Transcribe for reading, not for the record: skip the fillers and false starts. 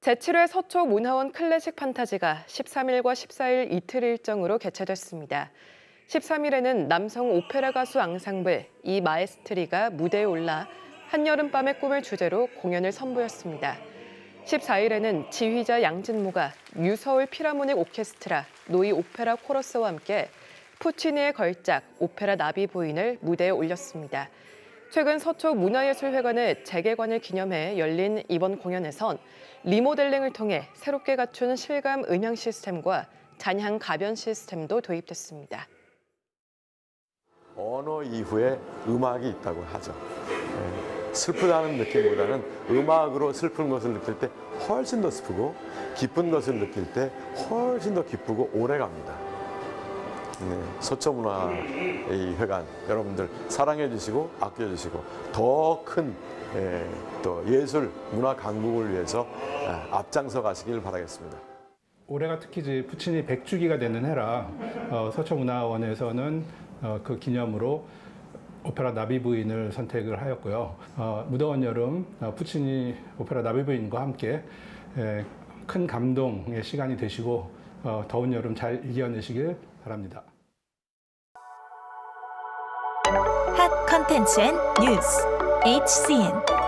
제7회 서초 문화원 클래식 판타지가 13일과 14일 이틀 일정으로 개최됐습니다. 13일에는 남성 오페라 가수 앙상블 이 마에스트리가 무대에 올라 한여름밤의 꿈을 주제로 공연을 선보였습니다. 14일에는 지휘자 양진모가 뉴서울 필하모닉 오케스트라 노이 오페라 코러스와 함께 푸치니의 걸작 오페라 나비 부인을 무대에 올렸습니다. 최근 서초 문화예술회관의 재개관을 기념해 열린 이번 공연에선 리모델링을 통해 새롭게 갖춘 실감 음향 시스템과 잔향 가변 시스템도 도입됐습니다. 언어 이후에 음악이 있다고 하죠. 슬프다는 느낌보다는 음악으로 슬픈 것을 느낄 때 훨씬 더 슬프고 기쁜 것을 느낄 때 훨씬 더 기쁘고 오래갑니다. 서초문화회관 여러분들 사랑해 주시고 아껴 주시고 더 큰 또 예술 문화 강국을 위해서 앞장서 가시길 바라겠습니다. 올해가 특히 이제 푸치니 100주기가 되는 해라 서초문화원에서는 그 기념으로 오페라 나비 부인을 선택을 하였고요. 무더운 여름 푸치니 오페라 나비 부인과 함께 큰 감동의 시간이 되시고 더운 여름 잘 이겨내시길 바랍니다. 핫 컨텐츠 앤 뉴스 HCN